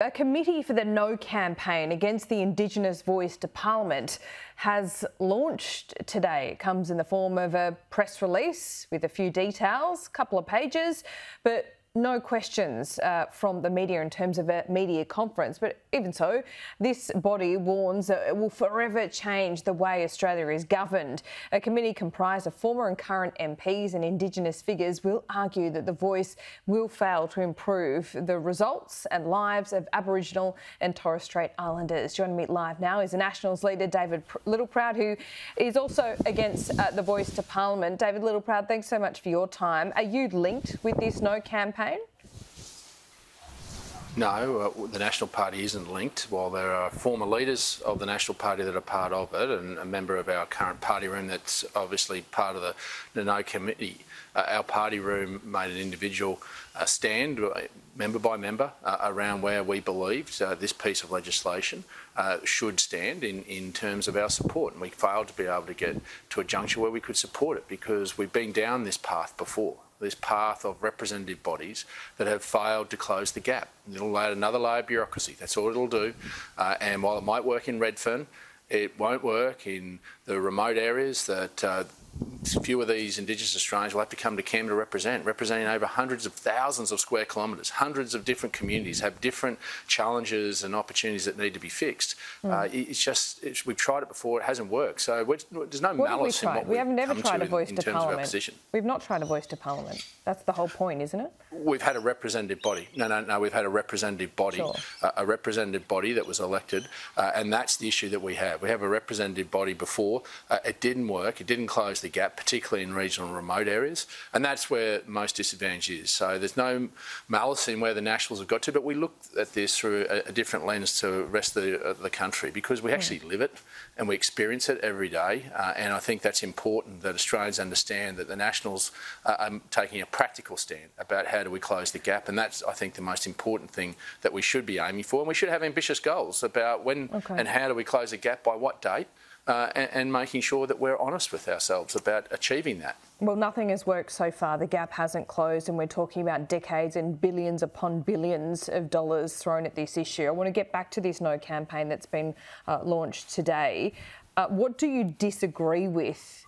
A committee for the No campaign against the Indigenous voice to Parliament has launched today. It comes in the form of a press release with a few details, a couple of pages, but no questions from the media in terms of a media conference. But even so, this body warns that it will forever change the way Australia is governed. A committee comprised of former and current MPs and Indigenous figures will argue that the voice will fail to improve the results and lives of Aboriginal and Torres Strait Islanders. Joining me live now is the Nationals leader, David Littleproud, who is also against the voice to Parliament. David Littleproud, thanks so much for your time. Are you linked with this No campaign? No, the National Party isn't linked. While there are former leaders of the National Party that are part of it, and a member of our current party room that's obviously part of the No committee, our party room made an individual stand, member by member, around where we believed this piece of legislation should stand in terms of our support. And we failed to be able to get to a juncture where we could support it because we've been down this path before. This path of representative bodies that have failed to close the gap. It'll add another layer of bureaucracy. That's all it'll do. And while it might work in Redfern, it won't work in the remote areas that few of these Indigenous Australians will have to come to Canberra to representing over hundreds of thousands of square kilometres. Hundreds of different communities have different challenges and opportunities that need to be fixed. It's just we've tried it before, it hasn't worked. So there's no malice in what we've come to in terms of our position. We've not tried a voice to Parliament. That's the whole point, isn't it? We've had a representative body. No, we've had a representative body. Sure. A representative body that was elected, and that's the issue that we have. We have a representative body before. It didn't work. It didn't close the gap, particularly in regional and remote areas, and that's where most disadvantage is. So there's no malice in where the Nationals have got to, but we look at this through a different lens to the rest of the country because we actually live it and we experience it every day, and I think that's important that Australians understand that the Nationals are taking a practical stand about how do we close the gap, and that's, I think, the most important thing that we should be aiming for, and we should have ambitious goals about when and how do we close the gap, by what date, and making sure that we're honest with ourselves about achieving that. Well, nothing has worked so far. The gap hasn't closed, and we're talking about decades and billions upon billions of dollars thrown at this issue. I want to get back to this No campaign that's been launched today. What do you disagree with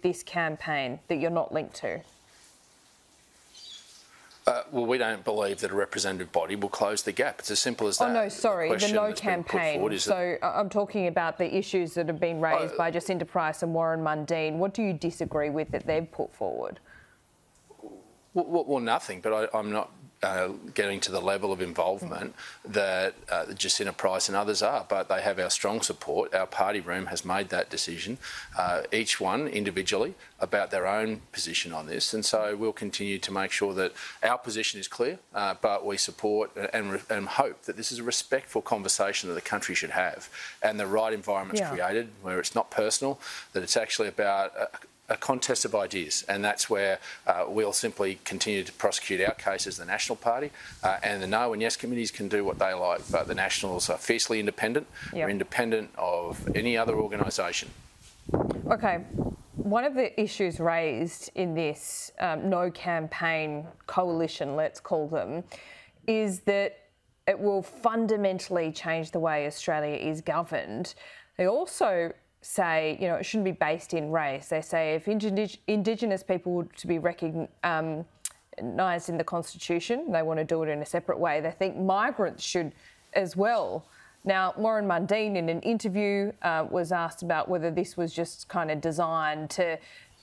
this campaign that you're not linked to? Well, we don't believe that a representative body will close the gap. It's as simple as that. Oh, no, sorry, the No campaign. So I'm talking about the issues that have been raised by Jacinta Price and Warren Mundine. What do you disagree with that they've put forward? Well, nothing, but I'm not getting to the level of involvement that Jacinta Price and others are, but they have our strong support. Our party room has made that decision, each one individually, about their own position on this, and so we'll continue to make sure that our position is clear, but we support and hope that this is a respectful conversation that the country should have, and the right environment's created where it's not personal, that it's actually about a contest of ideas, and that's where we'll simply continue to prosecute our cases. The National Party and the No and Yes committees can do what they like, but the Nationals are fiercely independent. They're independent of any other organisation. Okay. One of the issues raised in this No campaign coalition, let's call them, is that it will fundamentally change the way Australia is governed. They also say, you know, it shouldn't be based in race. They say if Indigenous people were to be recognised in the Constitution, they want to do it in a separate way. They think migrants should as well. Now, Warren Mundine, in an interview, was asked about whether this was just kind of designed to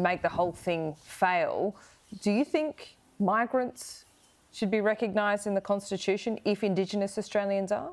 make the whole thing fail. Do you think migrants should be recognised in the Constitution if Indigenous Australians are?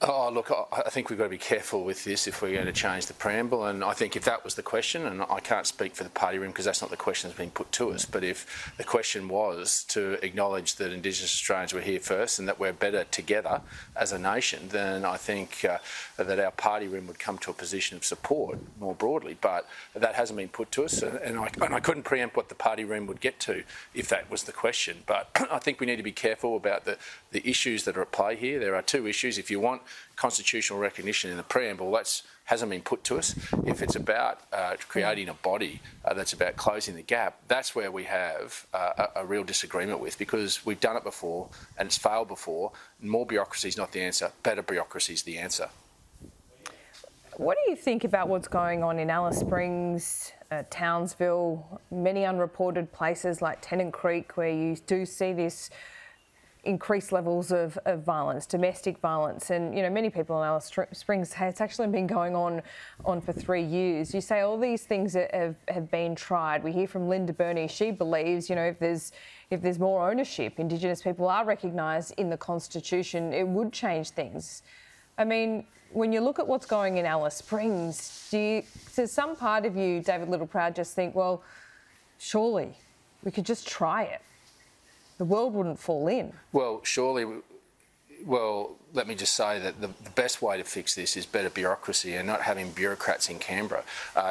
Oh, look, I think we've got to be careful with this if we're going to change the preamble, and I think if that was the question, and I can't speak for the party room because that's not the question that's been put to us, but if the question was to acknowledge that Indigenous Australians were here first and that we're better together as a nation, then I think that our party room would come to a position of support more broadly, but that hasn't been put to us, and I couldn't preempt what the party room would get to if that was the question, but I think we need to be careful about the the issues that are at play here. There are two issues. If you want constitutional recognition in the preamble, that hasn't been put to us. If it's about creating a body that's about closing the gap, that's where we have a real disagreement with, because we've done it before and it's failed before. More bureaucracy is not the answer. Better bureaucracy is the answer. What do you think about what's going on in Alice Springs, Townsville, many unreported places like Tennant Creek, where you do see this increased levels of violence, domestic violence, and you know many people in Alice Springs, it's actually been going on for 3 years. You say all these things that have been tried. We hear from Linda Burney; she believes, you know, if there's more ownership, Indigenous people are recognised in the Constitution, it would change things. I mean, when you look at what's going in Alice Springs, does some part of you, David Littleproud, just think, well, surely we could just try it? The world wouldn't fall in. Well, surely, well, let me just say that the best way to fix this is better bureaucracy and not having bureaucrats in Canberra.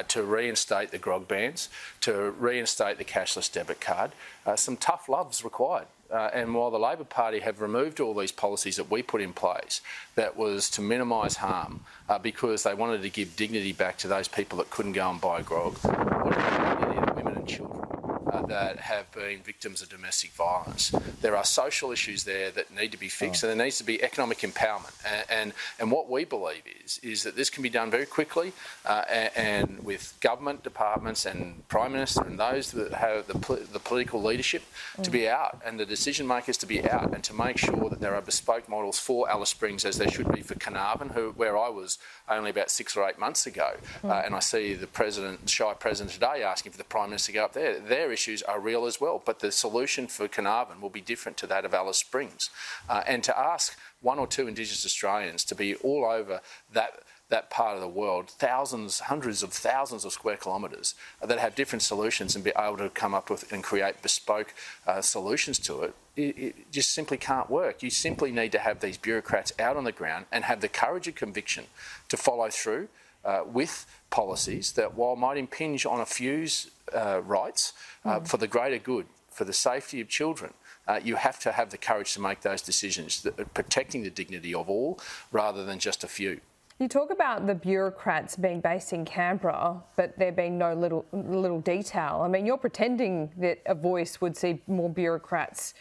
To reinstate the grog bans, to reinstate the cashless debit card, some tough love's required. And while the Labor Party have removed all these policies that we put in place, that was to minimise harm because they wanted to give dignity back to those people that couldn't go and buy grog, what about the dignity of women and children that have been victims of domestic violence? There are social issues there that need to be fixed, and there needs to be economic empowerment. And what we believe is that this can be done very quickly and with government departments and Prime Minister and those that have the political leadership to be out, and the decision makers to be out, and to make sure that there are bespoke models for Alice Springs as there should be for Carnarvon, where I was only about 6 or 8 months ago. And I see the President today asking for the Prime Minister to go up there. Their issues are real as well, but the solution for Carnarvon will be different to that of Alice Springs. And to ask 1 or 2 Indigenous Australians to be all over that part of the world, thousands, hundreds of thousands of square kilometres that have different solutions and be able to come up with and create bespoke solutions to it, it just simply can't work. You simply need to have these bureaucrats out on the ground and have the courage and conviction to follow through with policies that, while might impinge on a few's rights, for the greater good, for the safety of children, you have to have the courage to make those decisions, protecting the dignity of all rather than just a few. You talk about the bureaucrats being based in Canberra, but there being no little detail. I mean, you're pretending that a voice would see more bureaucrats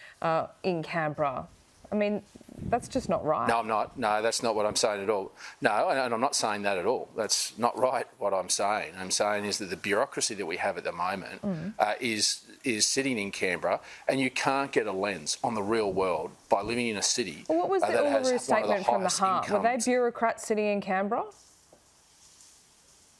in Canberra. I mean, that's just not right. No, I'm not. No, that's not what I'm saying at all. No, and I'm not saying that at all. That's not right, what I'm saying. I'm saying is that the bureaucracy that we have at the moment is sitting in Canberra, and you can't get a lens on the real world by living in a city. Well, what was the Uluru statement from the heart? Were they bureaucrats sitting in Canberra?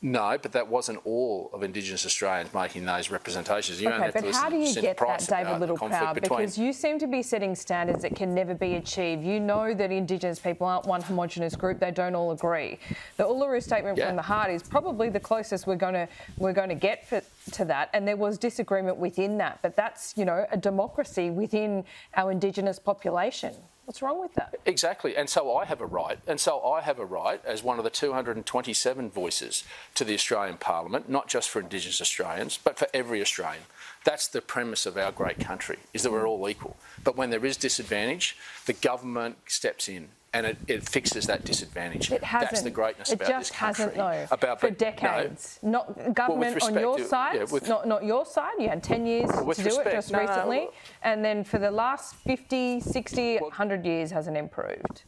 No, but that wasn't all of Indigenous Australians making those representations. You okay, but how do you get that, David Littleproud? Because you seem to be setting standards that can never be achieved. You know that Indigenous people aren't one homogenous group; they don't all agree. The Uluru Statement from the Heart is probably the closest we're going to get to that, and there was disagreement within that. But that's, you know, a democracy within our Indigenous population. What's wrong with that? Exactly. And so I have a right. And so I have a right as one of the 227 voices to the Australian Parliament, not just for Indigenous Australians, but for every Australian. That's the premise of our great country, is that we're all equal. But when there is disadvantage, the government steps in and it fixes that disadvantage. It hasn't. That's the greatness about this country. It just hasn't, though, for decades. No. Not government on your side, not your side. You had 10 years to do it just recently. No. And then for the last 50, 60, 100 years hasn't improved.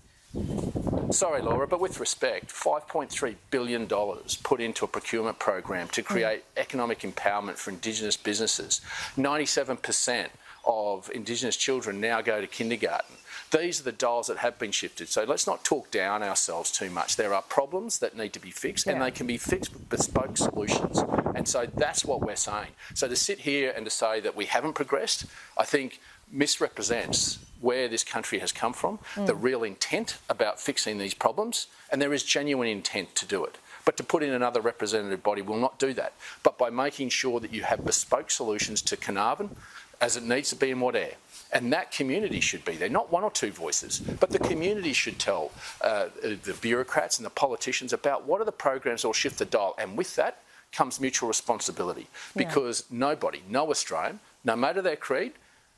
Sorry, Laura, but with respect, $5.3 billion put into a procurement program to create economic empowerment for Indigenous businesses. 97% of Indigenous children now go to kindergarten. These are the dials that have been shifted. So let's not talk down ourselves too much. There are problems that need to be fixed, and they can be fixed with bespoke solutions. And so that's what we're saying. So to sit here and to say that we haven't progressed, I think misrepresents where this country has come from, the real intent about fixing these problems, and there is genuine intent to do it. But to put in another representative body will not do that. But by making sure that you have bespoke solutions to Carnarvon, as it needs to be in Wadair. And that community should be there, not 1 or 2 voices, but the community should tell the bureaucrats and the politicians about what are the programs that will shift the dial. And with that comes mutual responsibility, because nobody, no Australian, no matter their creed,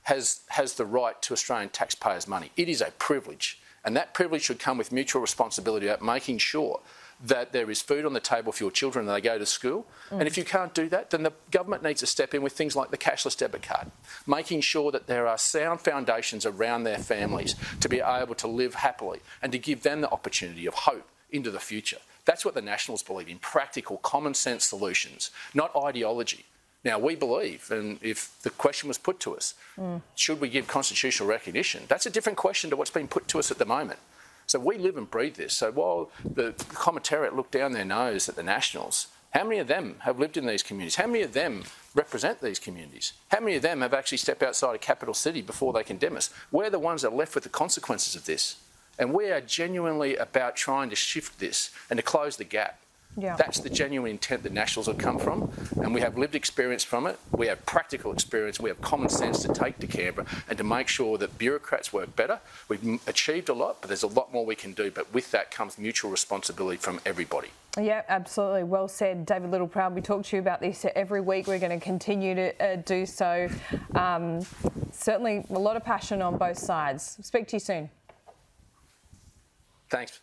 has the right to Australian taxpayers' money. It is a privilege, and that privilege should come with mutual responsibility about making sure that there is food on the table for your children and they go to school. Mm. And if you can't do that, then the government needs to step in with things like the cashless debit card, making sure that there are sound foundations around their families to be able to live happily and to give them the opportunity of hope into the future. That's what the Nationals believe in, practical, common-sense solutions, not ideology. Now, we believe, and if the question was put to us, should we give constitutional recognition? That's a different question to what's been put to us at the moment. So we live and breathe this. So while the commentariat looked down their nose at the Nationals, how many of them have lived in these communities? How many of them represent these communities? How many of them have actually stepped outside a capital city before they condemn us? We're the ones that are left with the consequences of this. And we are genuinely about trying to shift this and to close the gap. Yeah. That's the genuine intent that Nationals have come from, and we have lived experience from it, we have practical experience, we have common sense to take to Canberra and to make sure that bureaucrats work better. We've achieved a lot, but there's a lot more we can do, but with that comes mutual responsibility from everybody. Yeah, absolutely. Well said, David Littleproud. We talk to you about this every week. We're going to continue to do so. Certainly a lot of passion on both sides. Speak to you soon. Thanks.